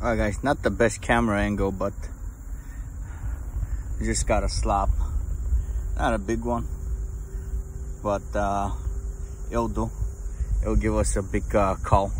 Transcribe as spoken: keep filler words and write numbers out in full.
Alright guys, not the best camera angle, but we just got a slop. Not a big one, but uh, it'll do. It'll give us a big uh, call.